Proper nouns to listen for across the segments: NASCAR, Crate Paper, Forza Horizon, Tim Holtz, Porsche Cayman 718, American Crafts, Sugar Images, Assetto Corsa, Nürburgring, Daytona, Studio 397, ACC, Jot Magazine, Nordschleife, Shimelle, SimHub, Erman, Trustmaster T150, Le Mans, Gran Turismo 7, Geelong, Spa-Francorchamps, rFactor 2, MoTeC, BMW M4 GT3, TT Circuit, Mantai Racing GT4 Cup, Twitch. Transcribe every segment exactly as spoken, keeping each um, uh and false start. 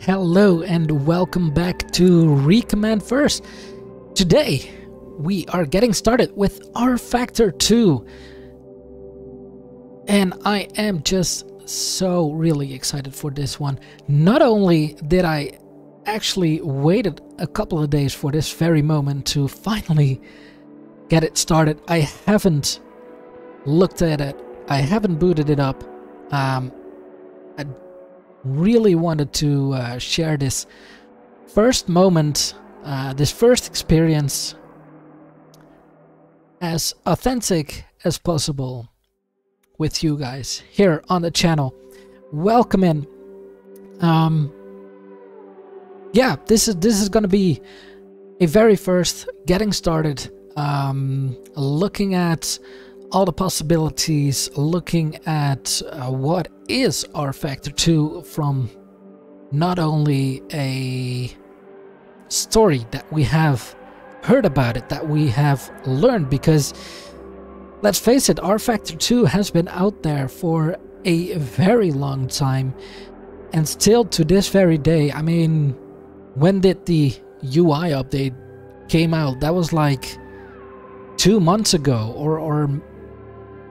Hello and welcome back to Recommend First. Today we are getting started with rFactor two, and I am just so really excited for this one. Not only did I actually waited a couple of days for this very moment to finally get it started, I haven't looked at it, I haven't booted it up. Um, I really wanted to uh, share this first moment, uh, this first experience, as authentic as possible with you guys here on the channel. Welcome in. Um, yeah, this is this is going to be a very first getting started, um, looking at all the possibilities, looking at uh, what is rFactor two from not only a story that we have heard about it, that we have learned, because let's face it, rFactor two has been out there for a very long time, and still to this very day. I mean, when did the U I update came out? That was like two months ago, or, or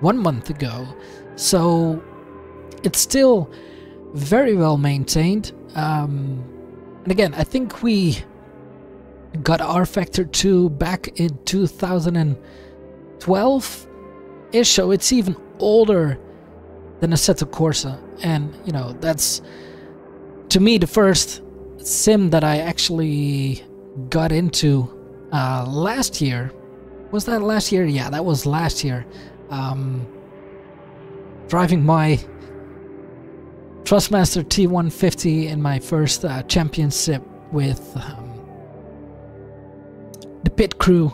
one month ago, so it's still very well maintained. Um, and again, I think we got rFactor two back in two thousand twelve-ish, so it's even older than Assetto Corsa, and you know, that's to me the first sim that I actually got into uh, last year. Was that last year? Yeah, that was last year. Um, driving my Trustmaster T one fifty in my first uh, championship with um, the pit crew,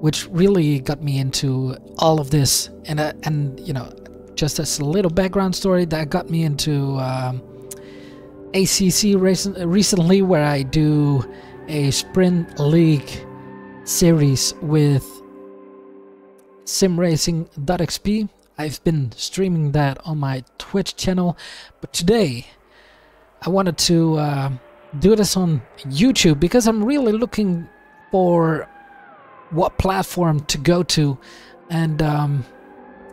which really got me into all of this. And uh, and you know, just as a little background story, that got me into um, A C C recently, where I do a sprint league series with sim racing dot x p. I've been streaming that on my Twitch channel, but today I wanted to uh, do this on YouTube, because I'm really looking for what platform to go to, and um,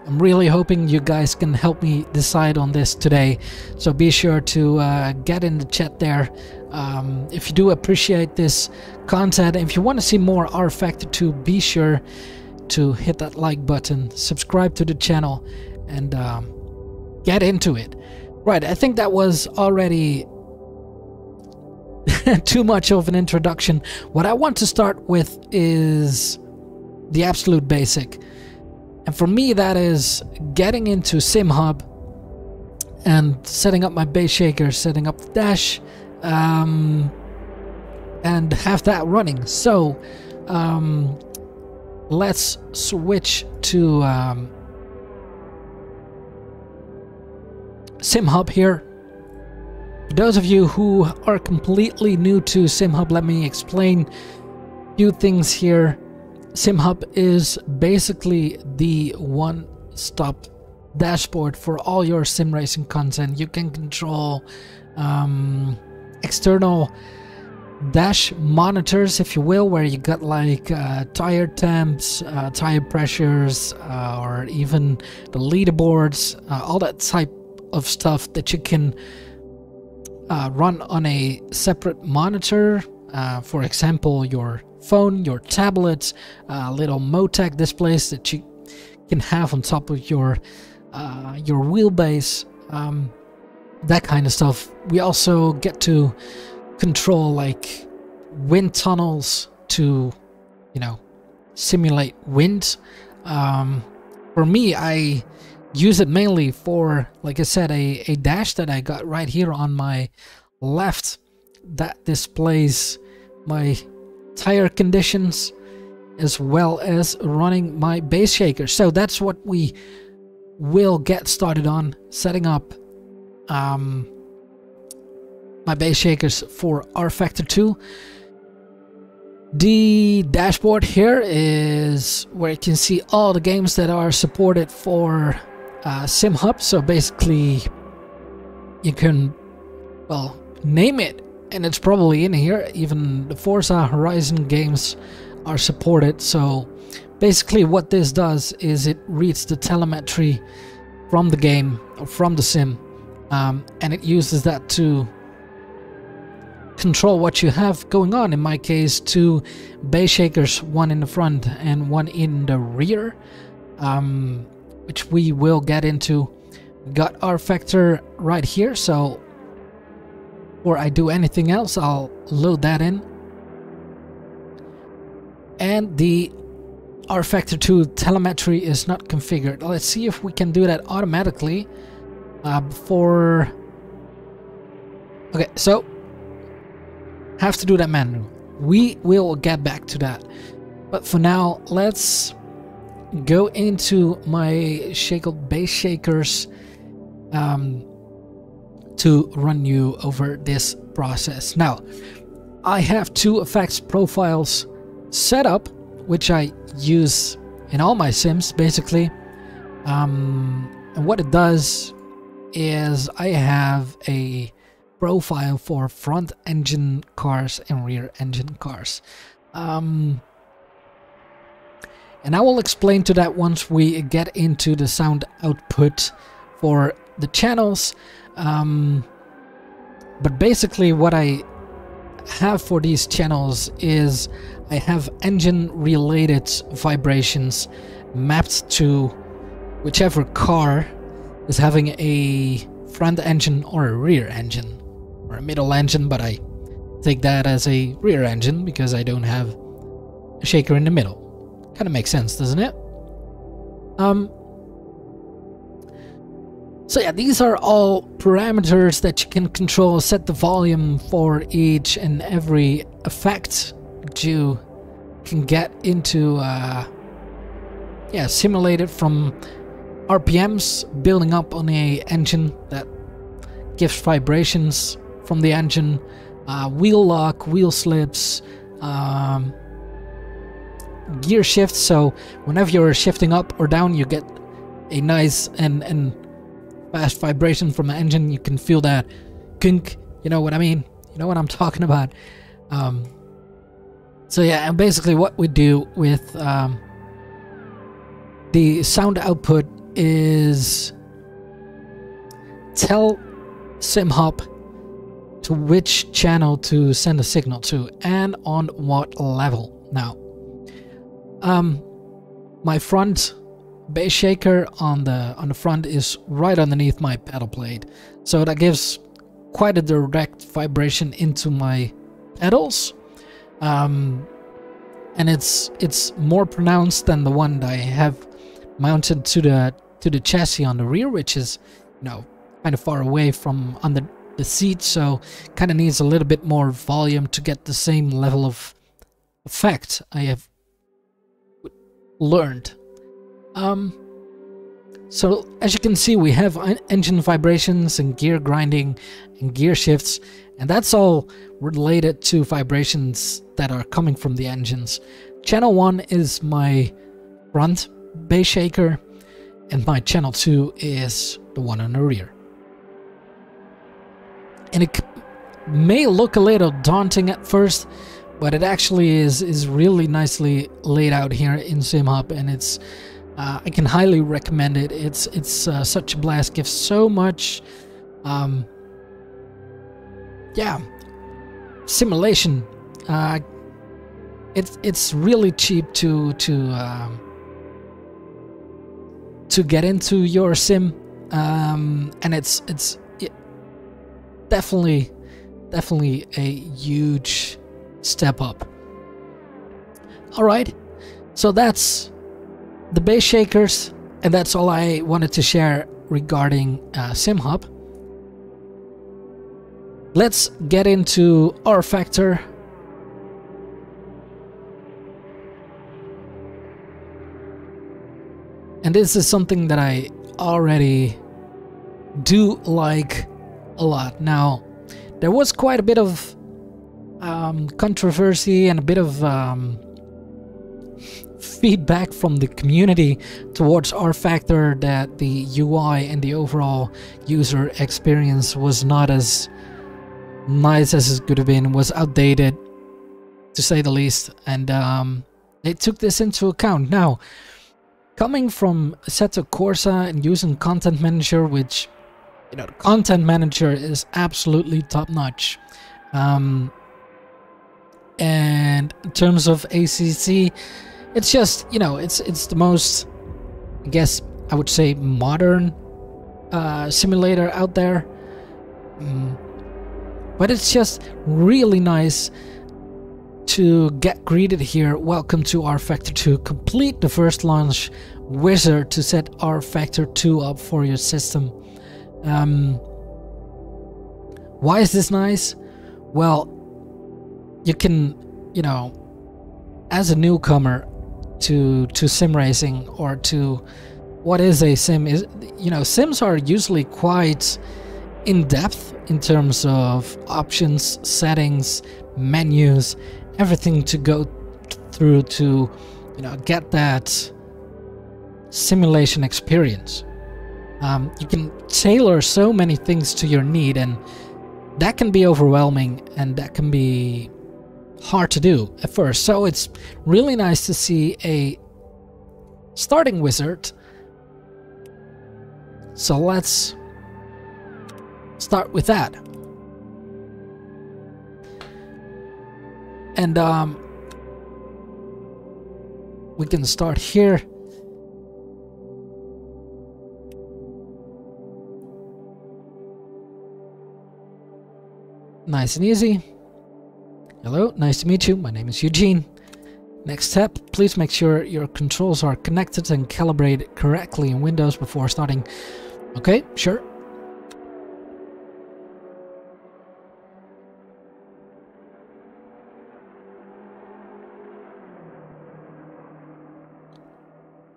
I'm really hoping you guys can help me decide on this today. So be sure to uh, get in the chat there um, if you do appreciate this content. If you want to see more rFactor two, be sure to hit that like button, subscribe to the channel, and um, get into it. Right, I think that was already too much of an introduction. What I want to start with is the absolute basic, and for me that is getting into SimHub and setting up my base shaker, setting up the dash, um, and have that running. So um, let's switch to um, SimHub here. For those of you who are completely new to SimHub, let me explain a few things here. SimHub is basically the one-stop dashboard for all your sim racing content. You can control um, external dash monitors, if you will, where you got like uh, tire temps, uh, tire pressures, uh, or even the leaderboards, uh, all that type of stuff that you can uh, run on a separate monitor. Uh, for example, your phone, your tablet, uh, little MoTeC displays that you can have on top of your uh, your wheelbase, um, that kind of stuff. We also get to control like wind tunnels to, you know, simulate wind. Um, for me, I use it mainly for, like I said, a, a dash that I got right here on my left that displays my tire conditions as well as running my base shaker. So that's what we will get started on, setting up um, my base shakers for rFactor two. The dashboard here is where you can see all the games that are supported for uh, SimHub. So basically you can well, name it, and it's probably in here. Even the Forza Horizon games are supported. So basically what this does is it reads the telemetry from the game or from the sim, um, and it uses that to control what you have going on. In my case, two bay shakers, one in the front and one in the rear, um, which we will get into. Got rFactor right here, so before I do anything else, I'll load that in. And the rFactor two telemetry is not configured. Let's see if we can do that automatically. Uh, before, okay, so have to do that manually. We will get back to that, but for now, let's go into my shackled base shakers um, to run you over this process. Now, I have two effects profiles set up, which I use in all my sims basically. Um, and what it does is I have a profile for front engine cars and rear engine cars. Um, and I will explain to that once we get into the sound output for the channels. Um, but basically what I have for these channels is I have engine related vibrations mapped to whichever car is having a front engine or a rear engine or a middle engine, but I take that as a rear engine because I don't have a shaker in the middle. Kind of makes sense, doesn't it? Um, so yeah, these are all parameters that you can control. Set the volume for each and every effect you can get into. Uh, yeah, simulate it from R P Ms building up on a engine that gives vibrations from the engine, uh, wheel lock, wheel slips, um, gear shifts. So whenever you're shifting up or down, you get a nice and and fast vibration from the engine. You can feel that kink. You know what I mean? You know what I'm talking about. Um, so yeah, and basically what we do with um, the sound output is tell SimHub to which channel to send a signal to and on what level. Now, um, my front bass shaker on the on the front is right underneath my pedal plate, so that gives quite a direct vibration into my pedals, um, and it's it's more pronounced than the one that I have mounted to the to the chassis on the rear, which is, you know, kind of far away from under the seat, so kind of needs a little bit more volume to get the same level of effect I have learned. Um, so as you can see, we have engine vibrations and gear grinding and gear shifts, and that's all related to vibrations that are coming from the engines. Channel one is my front bass shaker, and my channel two is the one on the rear. And it may look a little daunting at first, but it actually is is really nicely laid out here in SimHub, and it's Uh, I can highly recommend it. It's it's uh, such a blast. Gives so much, um, yeah, simulation. Uh, it's it's really cheap to to um, to get into your sim, um, and it's it's it definitely definitely a huge step up. All right, so that's the bass shakers, and that's all I wanted to share regarding uh, SimHub. Let's get into rFactor. And this is something that I already do like a lot. Now, there was quite a bit of um, controversy and a bit of um, feedback from the community towards rFactor that the U I and the overall user experience was not as nice as it could have been, was outdated to say the least, and um, they took this into account. Now, coming from Assetto Corsa and using Content Manager, which, you know, the Content Manager is absolutely top-notch. Um, and in terms of A C C, it's just, you know, it's it's the most, I guess I would say, modern uh, simulator out there. Mm. But it's just really nice to get greeted here. Welcome to R Factor two. Complete the first launch wizard to set R Factor two up for your system. Um, why is this nice? Well, you can, you know, as a newcomer to to sim racing, or to what is a sim, is, you know, sims are usually quite in depth in terms of options, settings, menus, everything to go through to, you know, get that simulation experience. Um, you can tailor so many things to your need, and that can be overwhelming, and that can be hard to do at first. So it's really nice to see a starting wizard. So let's start with that. And um, we can start here. Nice and easy. Hello, nice to meet you. My name is Eugene. Next step, please make sure your controls are connected and calibrated correctly in Windows before starting. Okay, sure.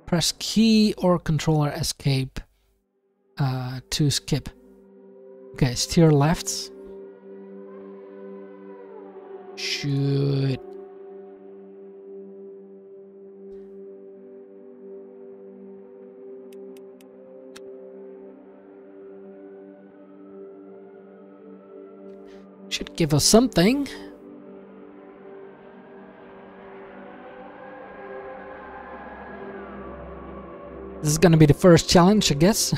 Press key or controller escape uh, to skip. Okay, steer left. Should... Should give us something. This is going to be the first challenge, I guess.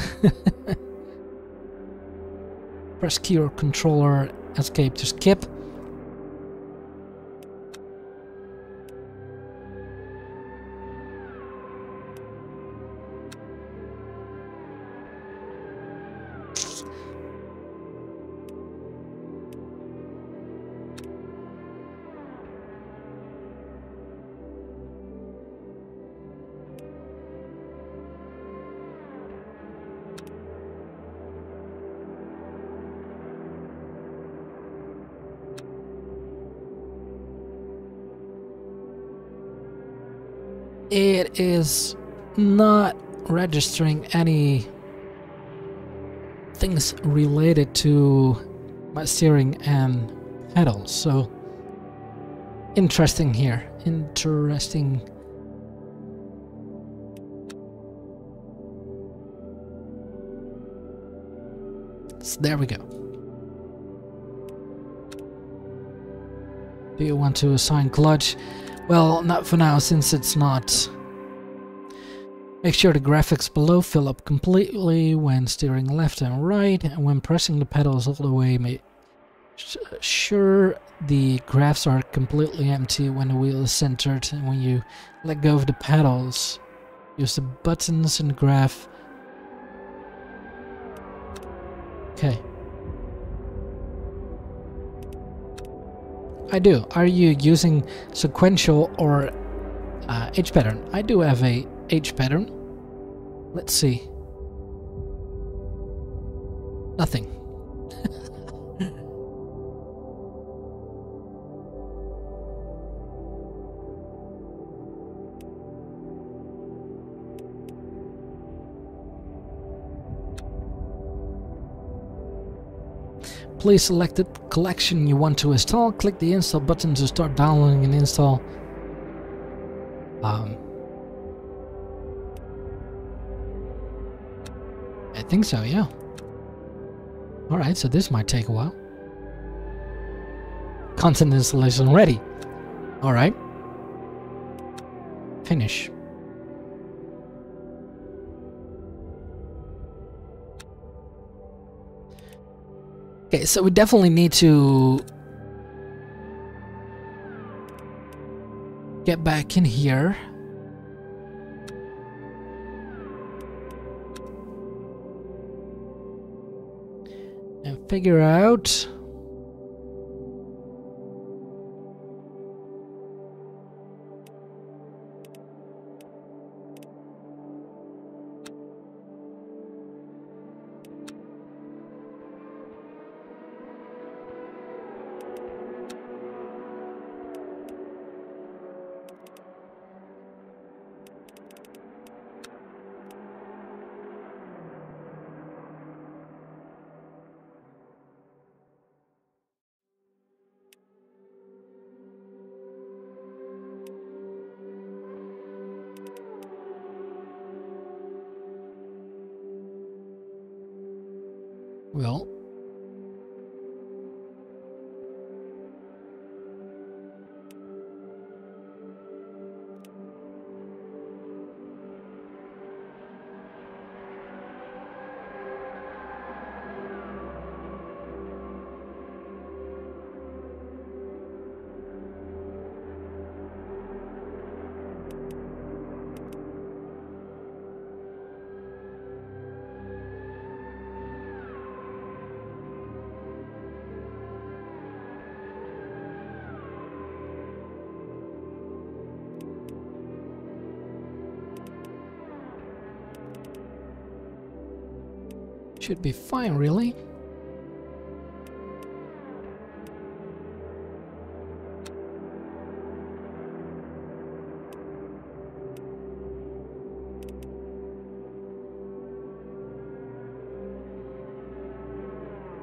Press key or controller escape to skip. It is not registering any things related to my steering and pedals, so interesting here. Interesting. So there we go. Do you want to assign clutch? Well, not for now, since it's not. Make sure the graphics below fill up completely when steering left and right, and when pressing the pedals all the way, make sure the graphs are completely empty when the wheel is centered, and when you let go of the pedals, use the buttons in the graph. Okay. I do. Are you using sequential or uh, H pattern? I do have a H pattern. Let's see. Nothing. Please select the collection you want to install. Click the install button to start downloading and install. Um, I think so, yeah. Alright, so this might take a while. content installation already. All right. Finish. Okay, so we definitely need to get back in here. And figure out Well, should be fine, really.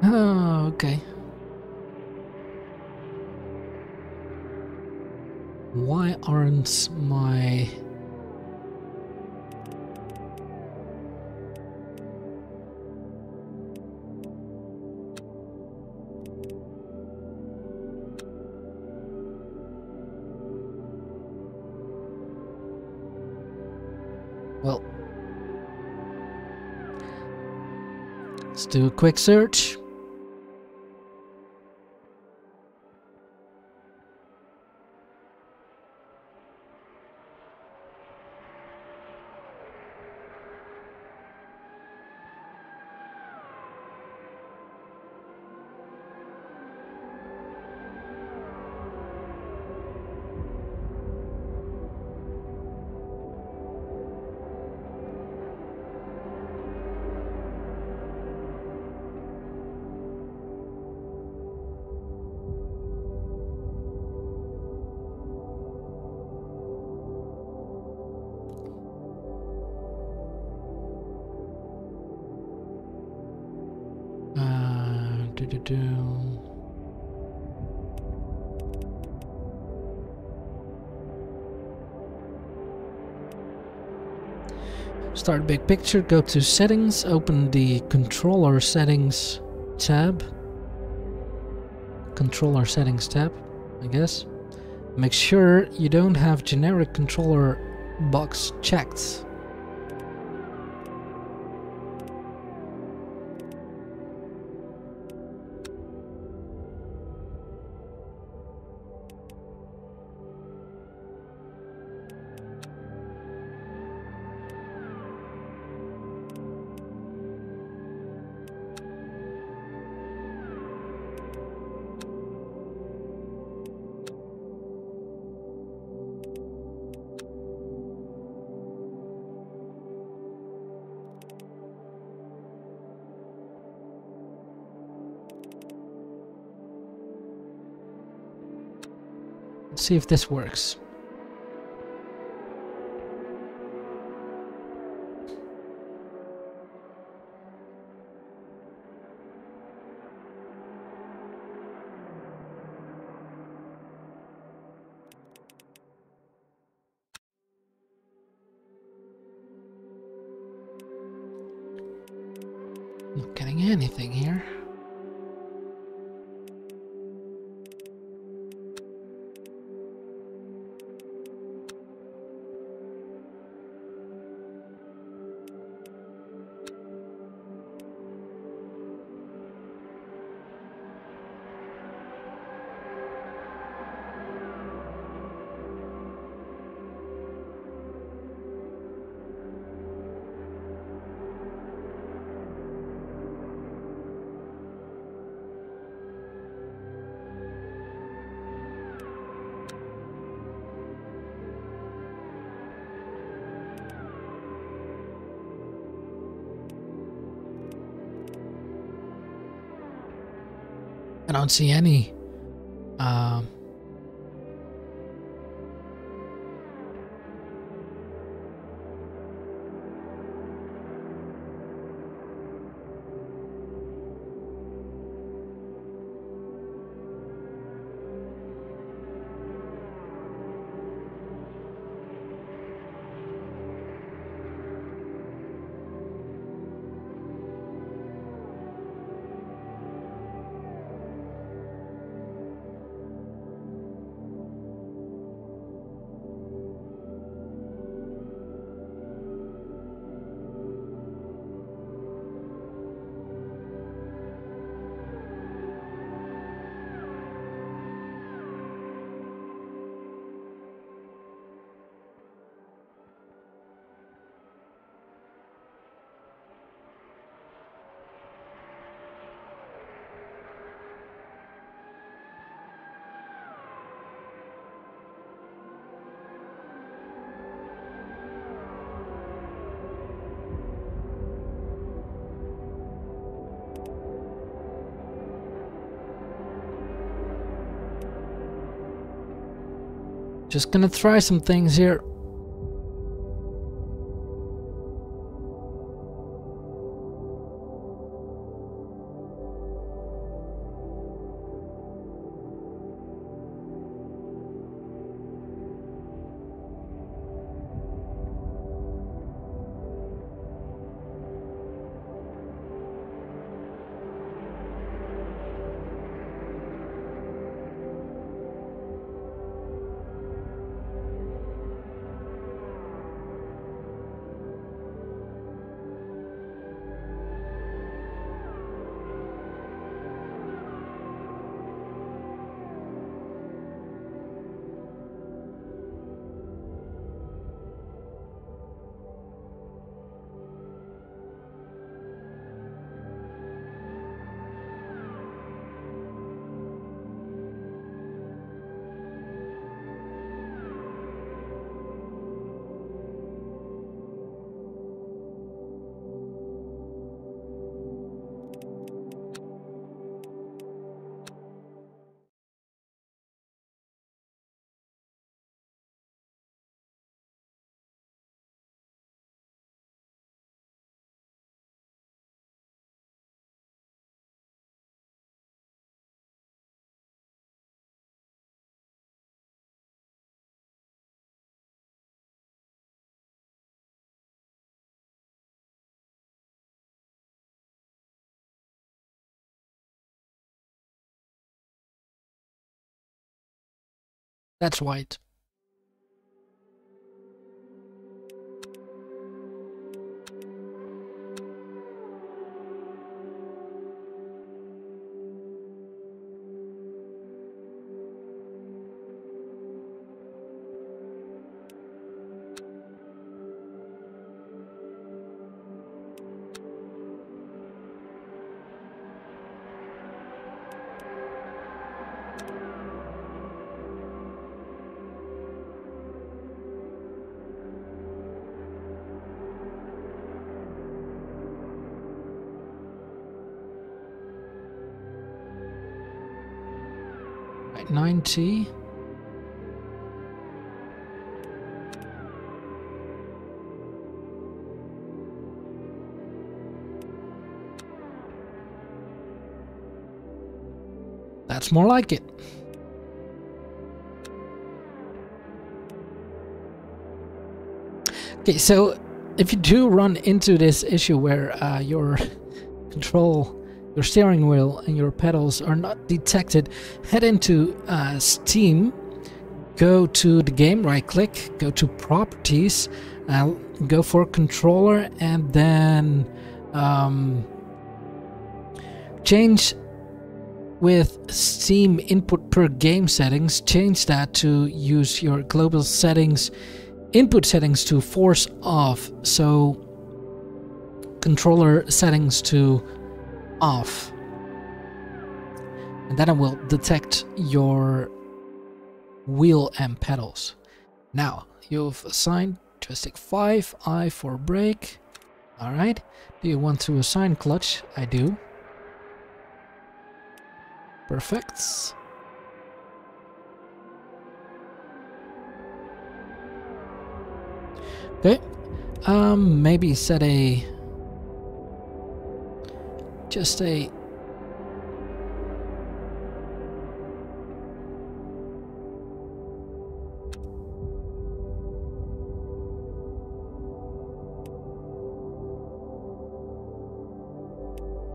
Oh, okay. Why aren't my do a quick search. Start big picture, go to settings, open the controller settings tab. Controller settings tab, I guess. Make sure you don't have generic controller box checked. See if this works. Not getting anything here. I don't see any. Um, Just gonna try some things here. That's white. ninety. That's more like it. Okay, so if you do run into this issue where uh, your control, your steering wheel and your pedals are not detected, head into uh, Steam, go to the game, right-click, go to Properties, uh, go for Controller, and then um, change with Steam Input Per Game Settings, change that to use your global settings, input settings to force off, so controller settings to off, and then it will detect your wheel and pedals. Now you've assigned joystick five, I for brake. All right, do you want to assign clutch? I do. Perfect. Okay. Um, maybe set a... Just a...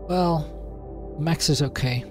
Well, max is okay.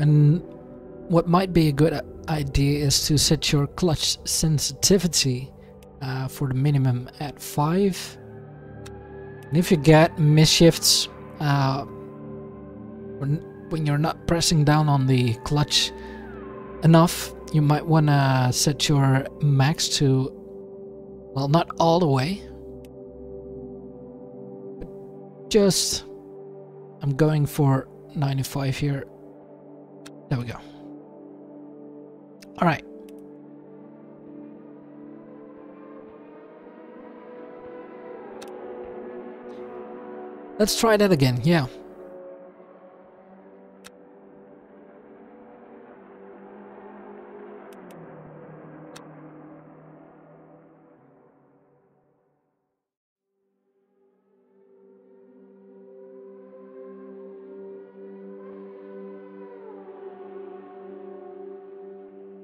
And what might be a good idea is to set your clutch sensitivity uh, for the minimum at five. And if you get misshifts uh, when, when you're not pressing down on the clutch enough, you might want to set your max to, well, not all the way, but just, I'm going for ninety-five here. There we go. All right. Let's try that again. Yeah.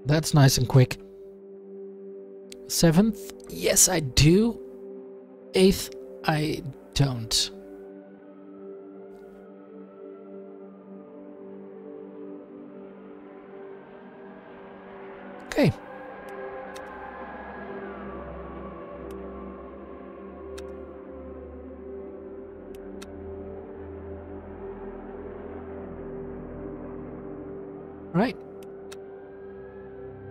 That's nice and quick. Seventh? Yes, I do. Eighth? I don't. Okay. Right.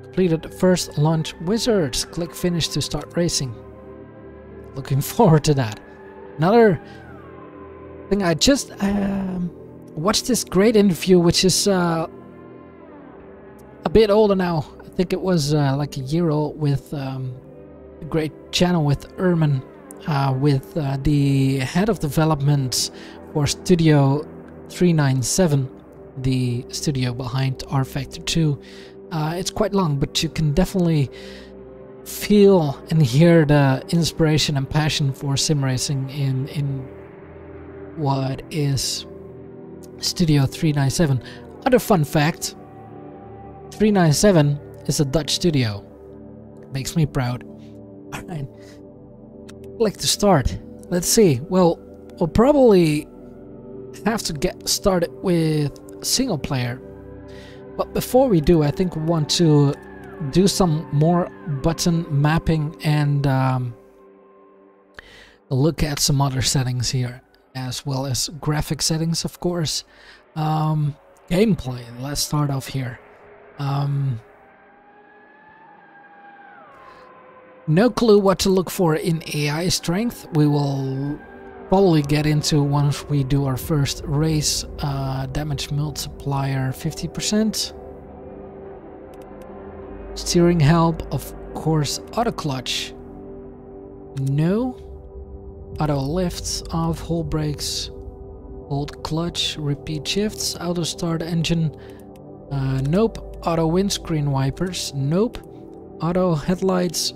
Completed the first launch wizard. Click finish to start racing. Looking forward to that. Another thing, I just um, watched this great interview, which is uh, a bit older now. I think it was uh, like a year old, with um, a great channel with Erman, uh, with uh, the head of development for Studio three ninety-seven, the studio behind rFactor two. Uh, it's quite long, but you can definitely feel and hear the inspiration and passion for sim racing in in what is Studio three ninety-seven. Other fun fact: three ninety-seven is a Dutch studio. Makes me proud. All right, click to start. Let's see. Well, we'll probably have to get started with single player. But before we do, I think we want to do some more button mapping and um, look at some other settings here, as well as graphic settings, of course. Um, gameplay, let's start off here. Um, no clue what to look for in A I strength. We will probably get into once we do our first race. Uh, damage multiplier fifty percent. Steering help, of course. Auto clutch, no. Auto lifts off, hold brakes, hold clutch, repeat shifts. Auto start engine, uh, nope. Auto windscreen wipers, nope. Auto headlights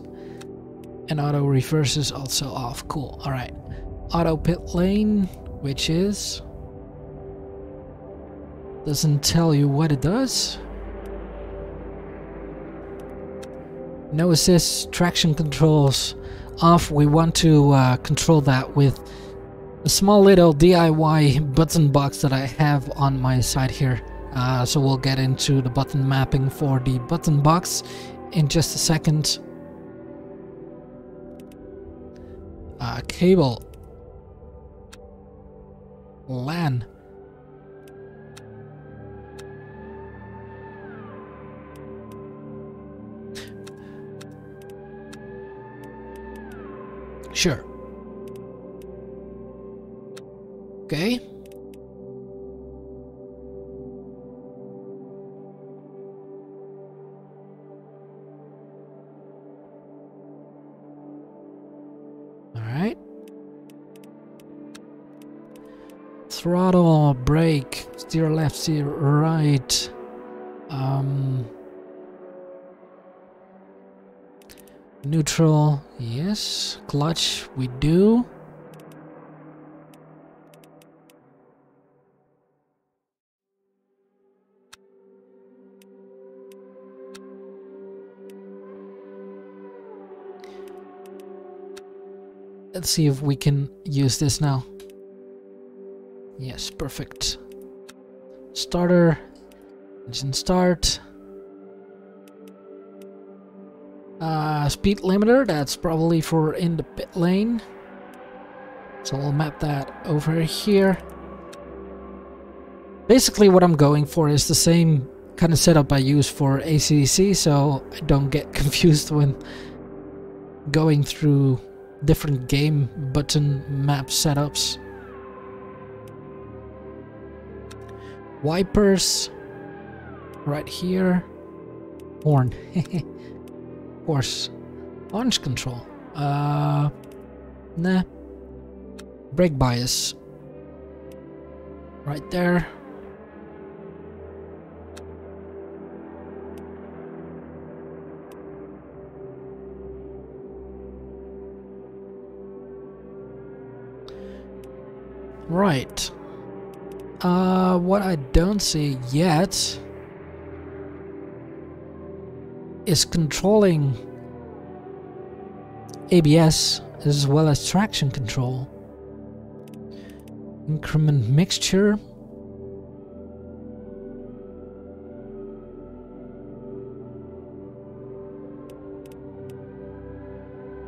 and auto reverses also off. Cool. All right. Auto pit lane, which is, doesn't tell you what it does. No assist, traction controls off. We want to uh, control that with a small little D I Y button box that I have on my side here. Uh, so we'll get into the button mapping for the button box in just a second. Uh, cable. LAN. Sure. Okay. Alright. Throttle, brake, steer left, steer right. Um, neutral, yes. Clutch, we do. Let's see if we can use this now. Yes, perfect. Starter, engine start. Uh, speed limiter, that's probably for in the pit lane. So I'll map that over here. Basically what I'm going for is the same kind of setup I use for A C D C, so I don't get confused when going through different game button map setups. Wipers right here. Horn. Of course. Orange control. Uh nah. Brake bias. Right there. Right. Uh, what I don't see yet is controlling A B S as well as traction control. Increment mixture.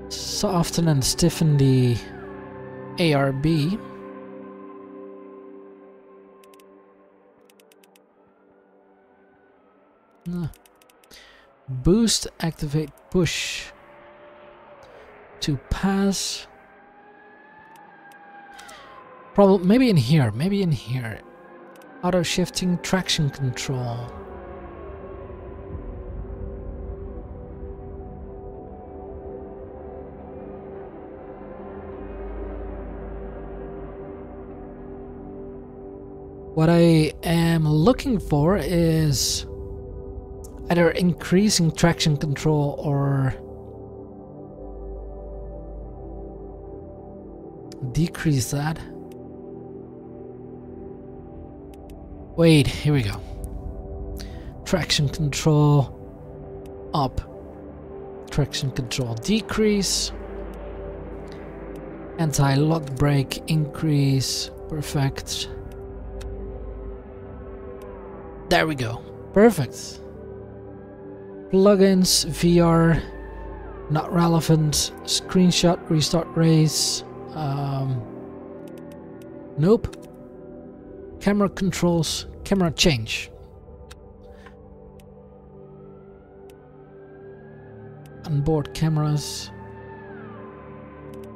Soften and stiffen the A R B. Boost, activate, push to pass. Probably maybe in here, maybe in here. Auto shifting, traction control. What I am looking for is either increasing traction control or decrease that. Wait, here we go. Traction control up. Traction control decrease. Anti-lock brake increase. Perfect. There we go. Perfect. Plugins, V R, not relevant, screenshot, restart race, um, nope, camera controls, camera change. Onboard cameras,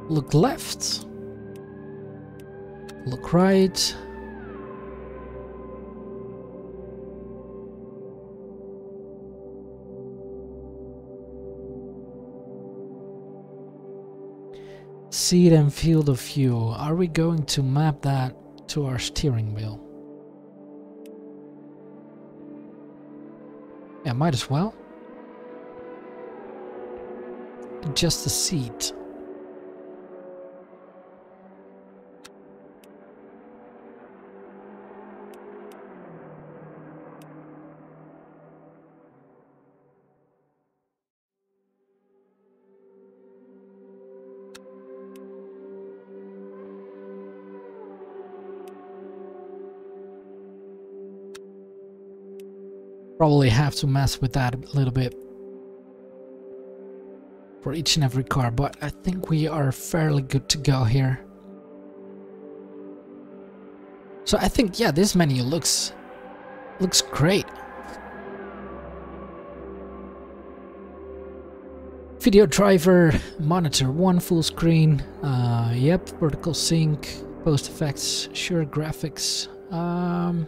look left, look right. Seat and field of view. Are we going to map that to our steering wheel? Yeah, might as well. Just the seat. Probably have to mess with that a little bit for each and every car, but I think we are fairly good to go here. So I think, yeah, this menu looks looks great. Video driver, monitor one full screen, uh, yep, vertical sync, post effects, sure, graphics. Um,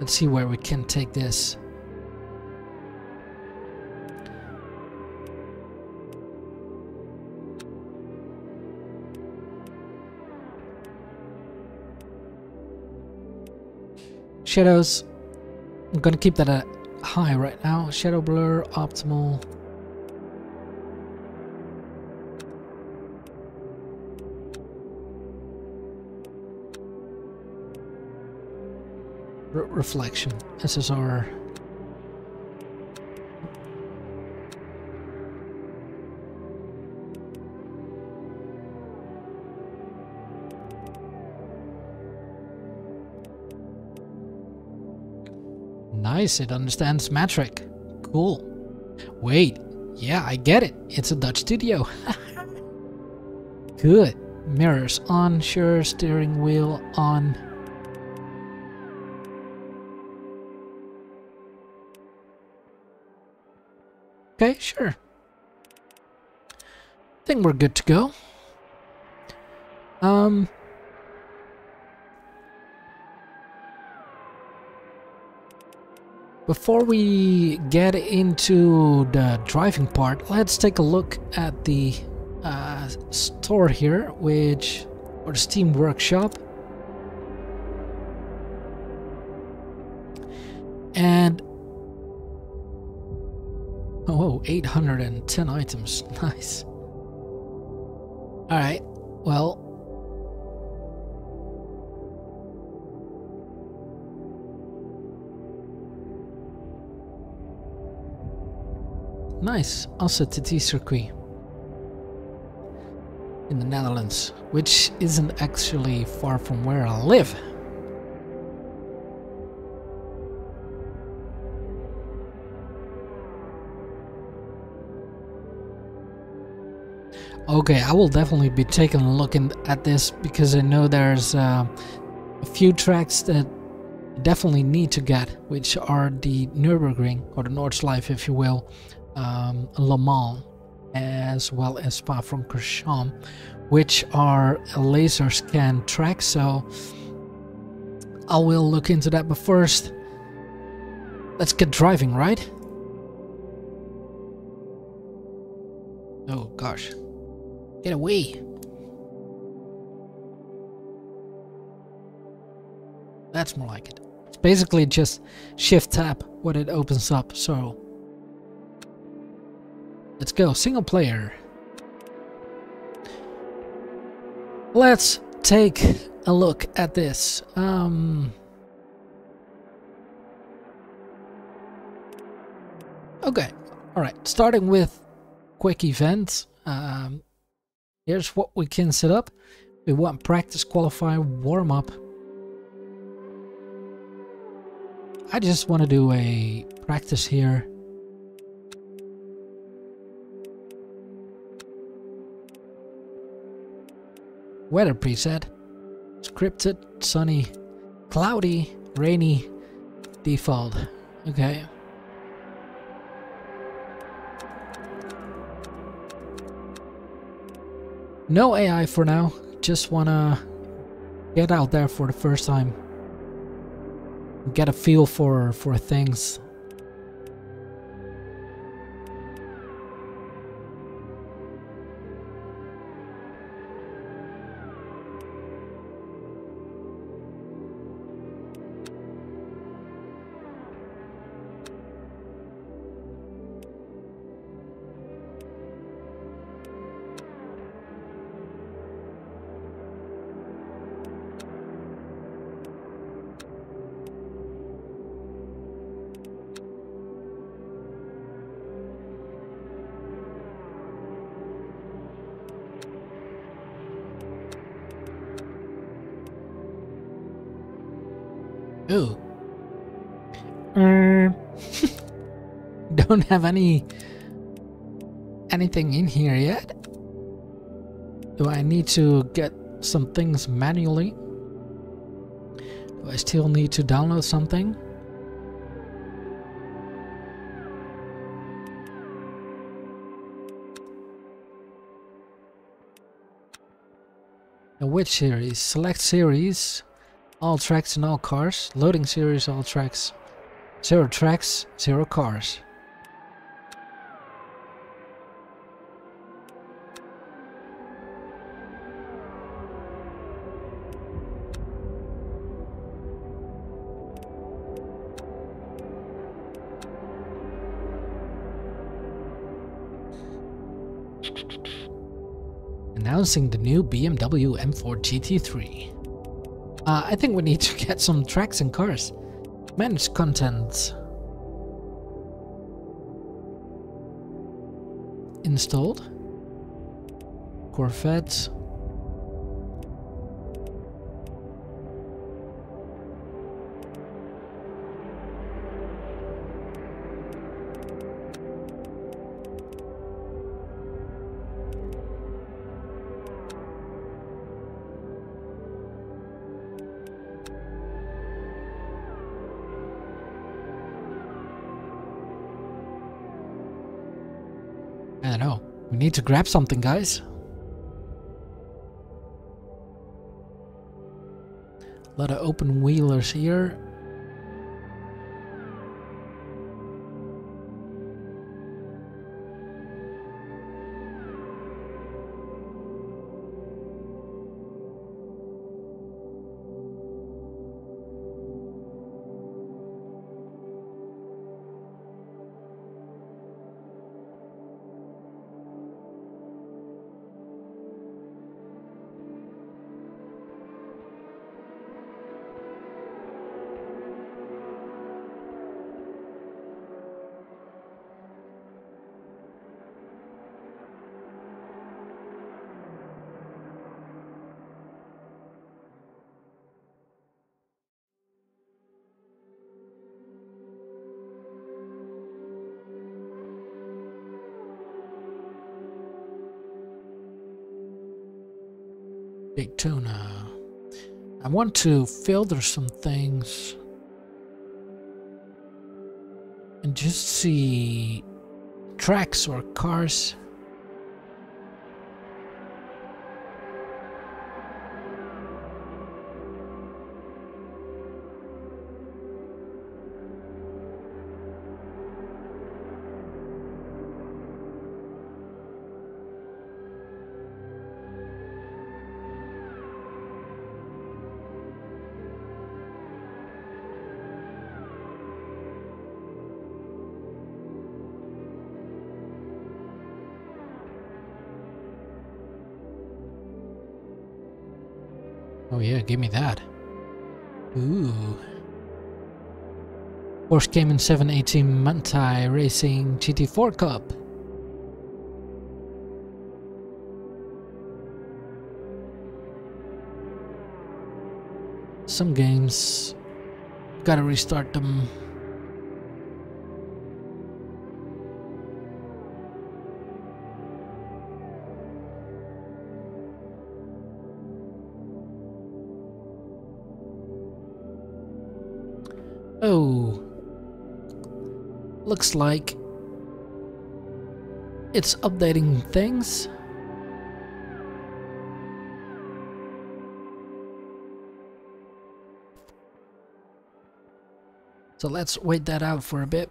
let's see where we can take this. Shadows, I'm gonna keep that at high right now. Shadow blur, optimal. Re reflection, S S R. Nice, it understands metric. Cool. Wait, yeah, I get it. It's a Dutch studio. Good. Mirrors on, sure. Steering wheel on. Okay, sure. I think we're good to go. Um... Before we get into the driving part, let's take a look at the uh, store here, which, or the Steam Workshop. And, oh, eight hundred ten items, nice. All right, well. Nice, also T T Circuit in the Netherlands, which isn't actually far from where I live. Okay, I will definitely be taking a look in, at this, because I know there's uh, a few tracks that definitely need to get, which are the Nürburgring, or the Nordschleife if you will, Um, Le Mans, as well as Spa-Francorchamps, which are a laser scan track, so I will look into that. But first, let's get driving, right? Oh gosh, get away. That's more like it. It's basically just shift tab when it opens up, so let's go, single player. Let's take a look at this. Um, okay, all right, starting with quick events. Um, here's what we can set up. We want practice, qualify, warm up. I just want to do a practice here. Weather preset, scripted, sunny, cloudy, rainy, default. Okay. No A I for now. Just wanna get out there for the first time. Get a feel for, for things. Ooh. Uh, don't have any anything in here yet. Do I need to get some things manually? Do I still need to download something? which series? Select series, all tracks and all cars. Loading series, all tracks. Zero tracks, zero cars. Announcing the new B M W M four G T three. Uh, I think we need to get some tracks and cars. Manage content. Installed. Corvette. Need to grab something, guys. A lot of open wheelers here. Daytona. I want to filter some things and just see tracks or cars. Oh yeah, give me that. Ooh. Porsche Cayman seven eighteen Mantai Racing G T four Cup. Some games, gotta restart them. Oh, looks like it's updating things. So let's wait that out for a bit.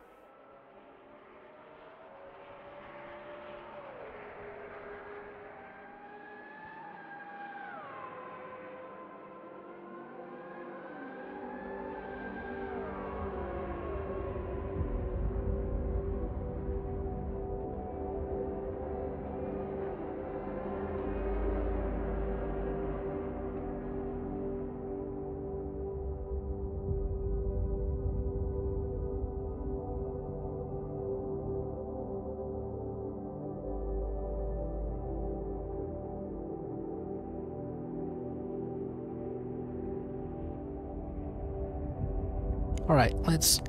Alright, let's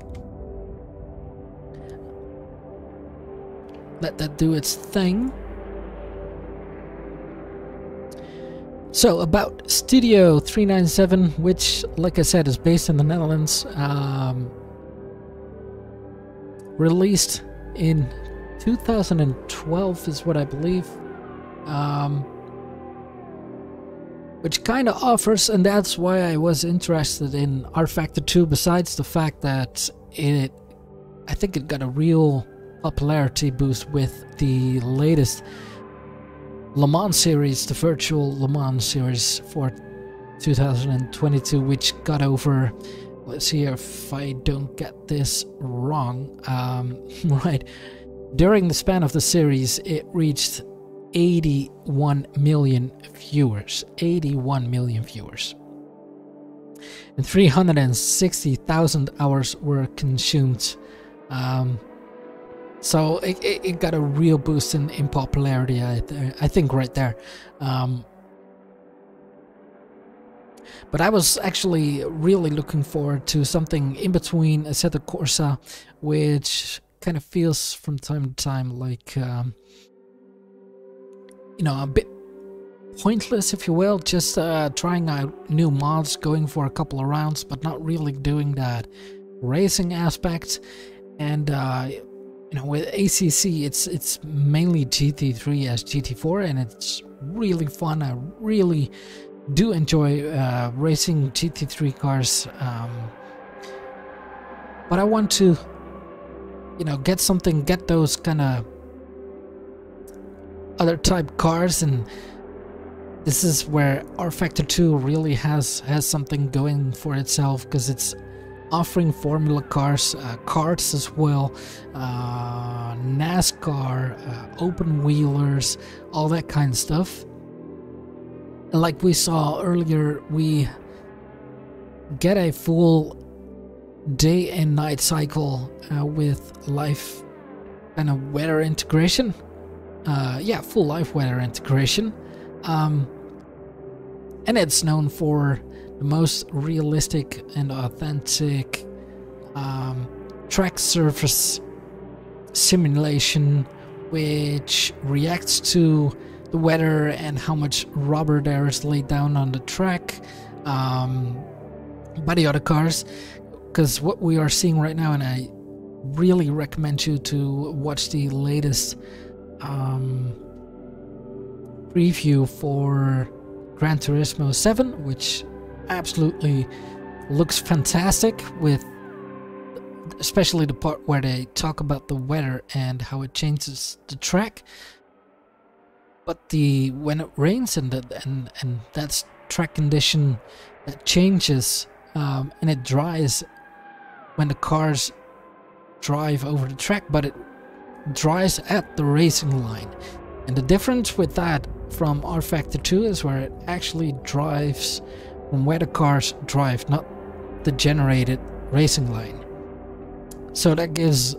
let that do its thing. So, about Studio three ninety-seven, which, like I said, is based in the Netherlands, um, released in two thousand twelve, is what I believe. Um, which kind of offers, and that's why I was interested in r Factor two, besides the fact that it, I think it got a real popularity boost with the latest Le Mans series, the virtual Le Mans series for two thousand twenty-two, which got over, let's see if I don't get this wrong, um, right, during the span of the series it reached eighty-one million viewers, eighty-one million viewers, and three hundred sixty thousand hours were consumed. Um, so it, it, it got a real boost in, in popularity, I, th I think right there. Um, but I was actually really looking forward to something in between Assetto Corsa, which kind of feels from time to time like, um, you know, a bit pointless, if you will, just uh, trying out new mods, going for a couple of rounds, but not really doing that racing aspect. And uh, you know, with A C C, it's it's mainly G T three as G T four, and it's really fun. I really do enjoy uh, racing G T three cars, um, but I want to, you know, get something, get those kind of other type cars, and this is where r Factor two really has has something going for itself, because it's offering formula cars, uh, karts as well, uh, NASCAR, uh, open wheelers, all that kind of stuff. And like we saw earlier, we get a full day and night cycle uh, with live kind of weather integration. Uh, yeah, full live weather integration, um, and it's known for the most realistic and authentic um, track surface simulation, which reacts to the weather and how much rubber there is laid down on the track um, by the other cars. Because what we are seeing right now, and I really recommend you to watch the latest Um, preview for Gran Turismo seven, which absolutely looks fantastic, with especially the part where they talk about the weather and how it changes the track. But the when it rains and the, and and that's track condition that changes, um, and it dries when the cars drive over the track, but it dries at the racing line. And the difference with that from r Factor two is where it actually drives from where the cars drive, not the generated racing line. So that gives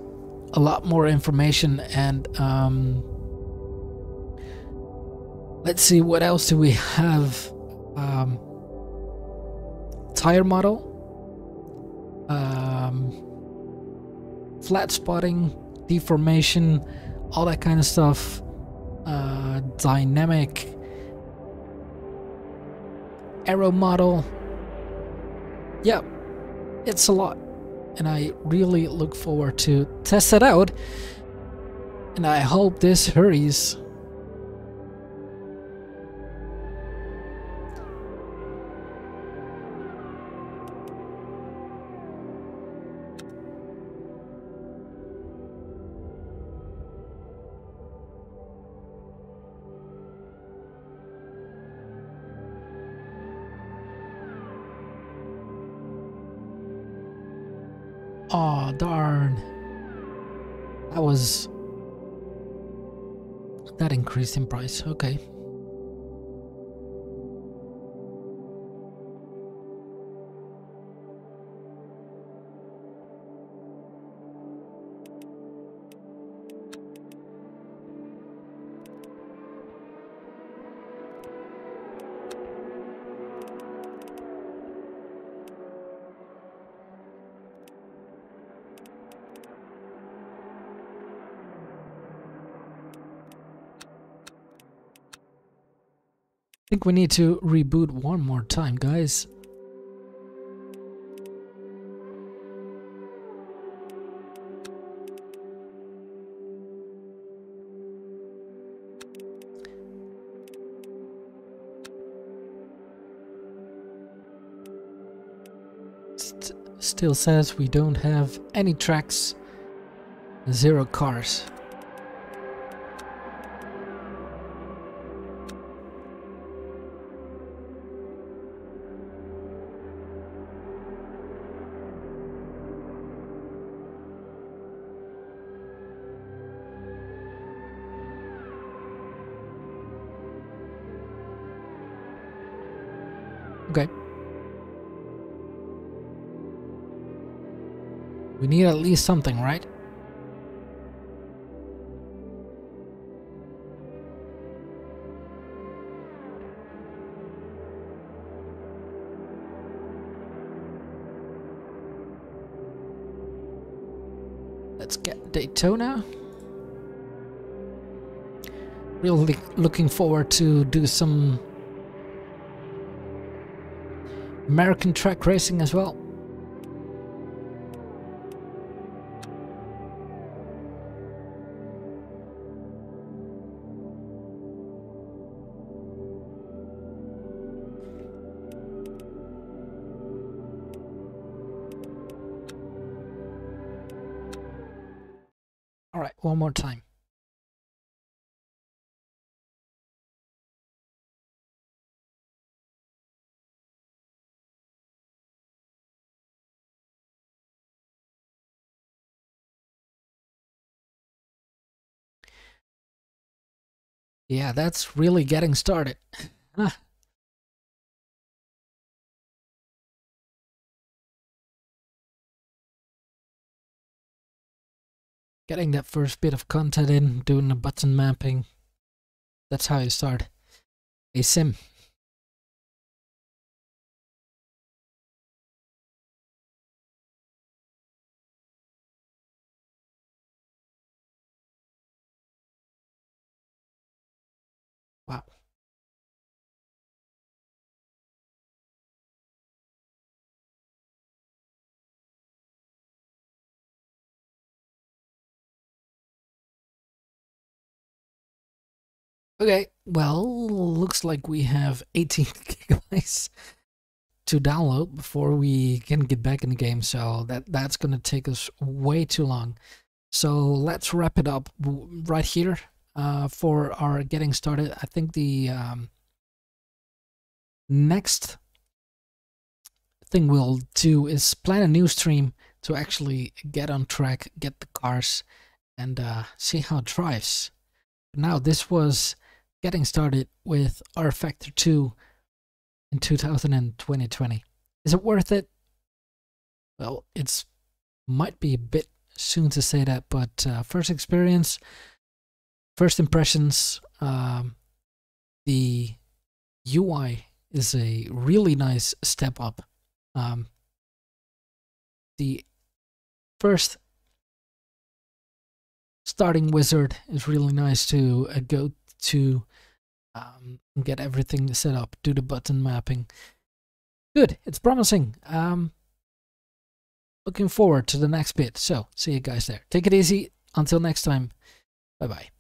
a lot more information. And um, let's see, what else do we have? Um, tire model, um, flat spotting, deformation, all that kind of stuff, uh, dynamic aero model. Yeah, it's a lot, and I really look forward to test it out, and I hope this hurries. Oh darn, that was, that increased in price, okay. I think we need to reboot one more time, guys. St still says we don't have any tracks, zero cars. Okay. We need at least something, right? Let's get Daytona. Really looking forward to do some American track racing as well. All right, one more time. Yeah, that's really getting started. Huh. Getting that first bit of content in, doing the button mapping. That's how you start a sim. Wow. Okay, well, looks like we have eighteen gigabytes to download before we can get back in the game, so that, that's gonna take us way too long. So let's wrap it up right here. Uh, for our getting started, I think the um, next thing we'll do is plan a new stream to actually get on track, get the cars, and uh, see how it drives. Now, this was getting started with r Factor two in two thousand twenty. Is it worth it? Well, it's might be a bit soon to say that, but uh, first experience. First impressions, um, the U I is a really nice step up. Um, the first starting wizard is really nice to uh, go to um, get everything set up, do the button mapping. Good, it's promising. Um, looking forward to the next bit. So, see you guys there. Take it easy. Until next time, bye-bye.